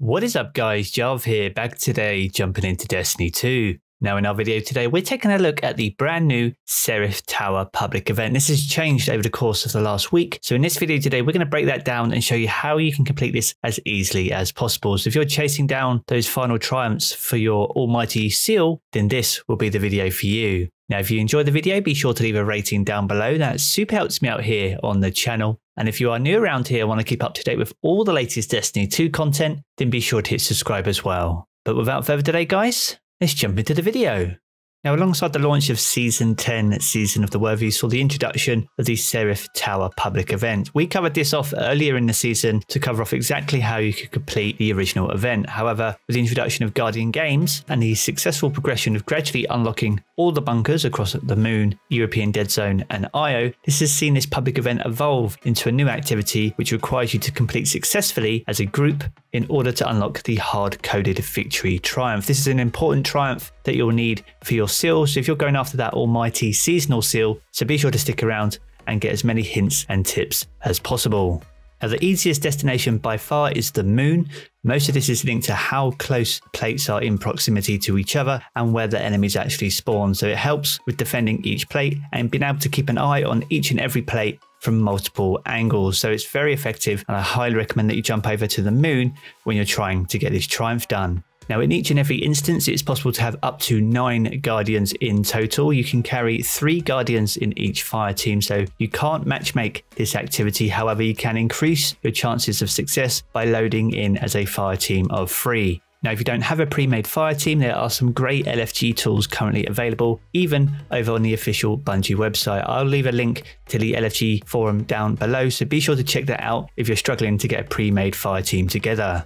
What is up guys, Jav here, back today jumping into Destiny 2. Now in our video today we're taking a look at the brand new Seraph Tower public event. This has changed over the course of the last week, so in this video today we're going to break that down and show you how you can complete this as easily as possible. So if you're chasing down those final triumphs for your Almighty Seal, then this will be the video for you. Now if you enjoyed the video, be sure to leave a rating down below, that super helps me out here on the channel. And if you are new around here and want to keep up to date with all the latest Destiny 2 content, then be sure to hit subscribe as well. But without further delay guys, let's jump into the video. Now alongside the launch of Season 10, Season of the Worthy saw the introduction of the Seraph Tower public event. We covered this off earlier in the season to cover off exactly how you could complete the original event. However, with the introduction of Guardian Games and the successful progression of gradually unlocking all the bunkers across the Moon, European Dead Zone and Io, this has seen this public event evolve into a new activity which requires you to complete successfully as a group in order to unlock the Hardcoded Victory triumph. This is an important triumph that you'll need for your seal, so if you're going after that Almighty Seasonal Seal, so be sure to stick around and get as many hints and tips as possible. Now the easiest destination by far is the Moon. Most of this is linked to how close plates are in proximity to each other and where the enemies actually spawn, so it helps with defending each plate and being able to keep an eye on each and every plate from multiple angles, so it's very effective and I highly recommend that you jump over to the Moon when you're trying to get this triumph done. Now in each and every instance it's possible to have up to 9 Guardians in total. You can carry 3 Guardians in each fire team, so you can't matchmake this activity. However, you can increase your chances of success by loading in as a fire team of 3. Now if you don't have a pre-made fire team, there are some great LFG tools currently available, even over on the official Bungie website. I'll leave a link to the LFG forum down below, so be sure to check that out if you're struggling to get a pre-made fire team together.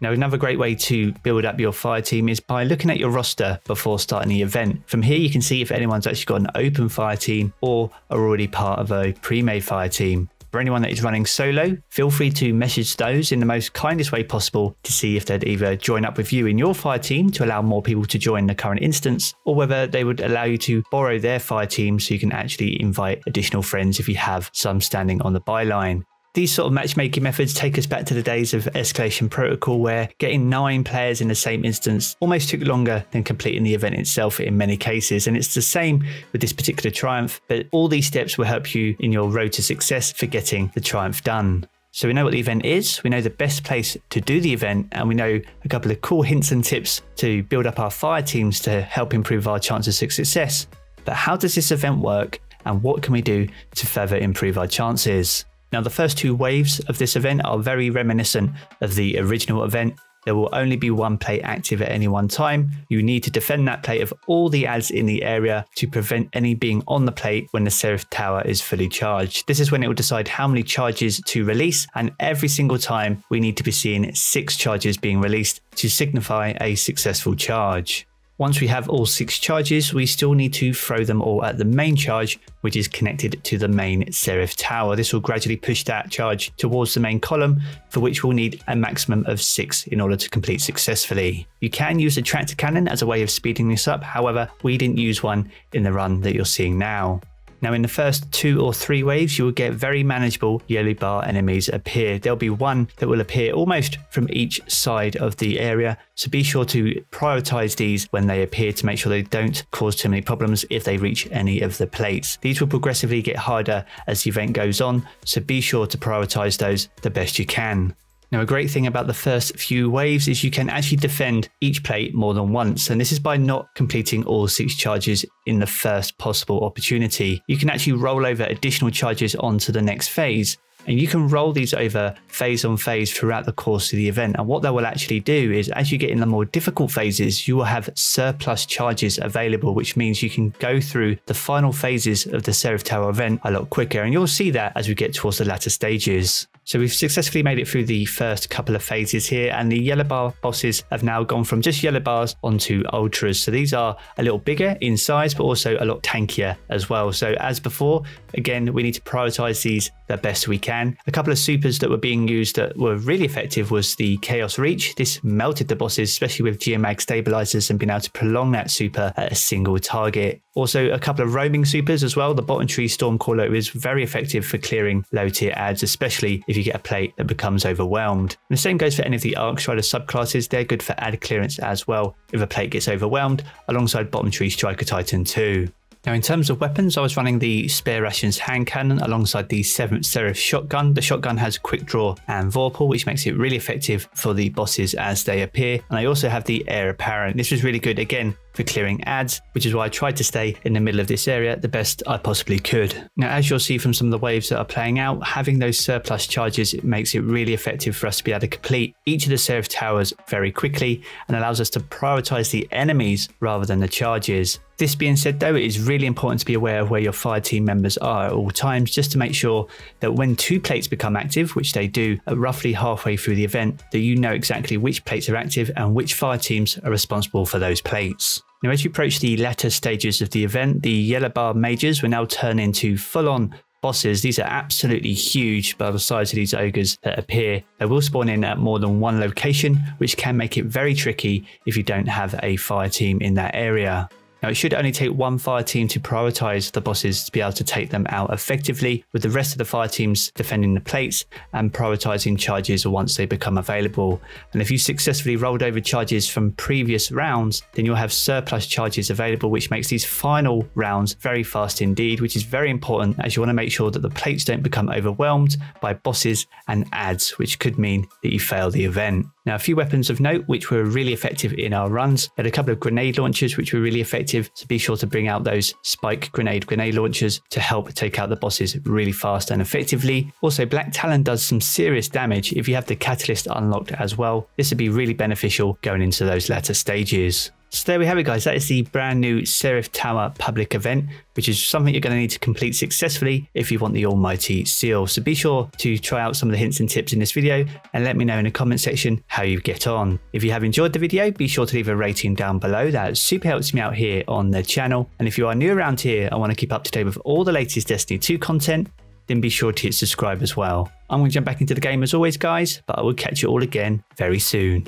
Now another great way to build up your fire team is by looking at your roster before starting the event. From here you can see if anyone's actually got an open fire team or are already part of a pre-made fire team. For anyone that is running solo, feel free to message those in the most kindest way possible to see if they'd either join up with you in your fire team to allow more people to join the current instance, or whether they would allow you to borrow their fire team so you can actually invite additional friends if you have some standing on the byline. These sort of matchmaking methods take us back to the days of Escalation Protocol, where getting 9 players in the same instance almost took longer than completing the event itself in many cases, and it's the same with this particular triumph, but all these steps will help you in your road to success for getting the triumph done. So we know what the event is, we know the best place to do the event, and we know a couple of cool hints and tips to build up our fire teams to help improve our chances of success. But how does this event work and what can we do to further improve our chances? Now the first 2 waves of this event are very reminiscent of the original event. There will only be 1 plate active at any one time. You need to defend that plate of all the adds in the area to prevent any being on the plate when the Seraph Tower is fully charged. This is when it will decide how many charges to release, and every single time we need to be seeing 6 charges being released to signify a successful charge. Once we have all 6 charges, we still need to throw them all at the main charge, which is connected to the main Seraph Tower. This will gradually push that charge towards the main column, for which we'll need a maximum of 6 in order to complete successfully. You can use the tractor cannon as a way of speeding this up, however, we didn't use one in the run that you're seeing now. Now in the first 2 or 3 waves, you will get very manageable yellow bar enemies appear. There'll be one that will appear almost from each side of the area, so be sure to prioritize these when they appear to make sure they don't cause too many problems if they reach any of the plates. These will progressively get harder as the event goes on, so be sure to prioritize those the best you can. Now a great thing about the first few waves is you can actually defend each plate more than once, and this is by not completing all 6 charges in the first possible opportunity. You can actually roll over additional charges onto the next phase, and you can roll these over phase on phase throughout the course of the event, and what that will actually do is as you get in the more difficult phases you will have surplus charges available, which means you can go through the final phases of the Seraph Tower event a lot quicker, and you'll see that as we get towards the latter stages. So we've successfully made it through the first couple of phases here, and the yellow bar bosses have now gone from just yellow bars onto ultras, so these are a little bigger in size but also a lot tankier as well. So as before, Again, we need to prioritize these the best we can. A couple of supers that were being used that were really effective was the Chaos Reach. This melted the bosses, especially with geomag stabilizers, and being able to prolong that super at a single target. Also, a couple of roaming supers as well. The bottom tree storm caller is very effective for clearing low tier adds, especially if you get a plate that becomes overwhelmed. And the same goes for any of the arc strider subclasses. They're good for ad clearance as well if a plate gets overwhelmed, alongside bottom tree striker titan too. Now, in terms of weapons, I was running the spare rations hand cannon alongside the 7th Seraph shotgun. The shotgun has quick draw and vorpal, which makes it really effective for the bosses as they appear. And I also have the Air Apparent. This was really good again for clearing adds, which is why I tried to stay in the middle of this area the best I possibly could. Now, as you'll see from some of the waves that are playing out, having those surplus charges, it makes it really effective for us to be able to complete each of the Seraph Towers very quickly and allows us to prioritize the enemies rather than the charges. This being said though, it is really important to be aware of where your fire team members are at all times, just to make sure that when two plates become active, which they do at roughly halfway through the event, that you know exactly which plates are active and which fire teams are responsible for those plates. Now, as you approach the latter stages of the event, the yellow bar mages will now turn into full-on bosses. These are absolutely huge by the size of these ogres that appear. They will spawn in at more than one location, which can make it very tricky if you don't have a fire team in that area. Now, it should only take one fire team to prioritize the bosses to be able to take them out effectively, with the rest of the fire teams defending the plates and prioritizing charges once they become available. And if you successfully rolled over charges from previous rounds, then you'll have surplus charges available, which makes these final rounds very fast indeed, which is very important as you want to make sure that the plates don't become overwhelmed by bosses and adds, which could mean that you fail the event. Now, a few weapons of note which were really effective in our runs. We had a couple of grenade launchers which were really effective, so be sure to bring out those spike grenade launchers to help take out the bosses really fast and effectively. Also, Black Talon does some serious damage if you have the catalyst unlocked as well. This would be really beneficial going into those latter stages. So there we have it guys, that is the brand new Seraph Tower public event, which is something you're going to need to complete successfully if you want the Almighty Seal. So be sure to try out some of the hints and tips in this video and let me know in the comment section how you get on. If you have enjoyed the video, be sure to leave a rating down below. That super helps me out here on the channel. And if you are new around here and want to keep up to date with all the latest Destiny 2 content, then be sure to hit subscribe as well. I'm going to jump back into the game as always guys, but I will catch you all again very soon.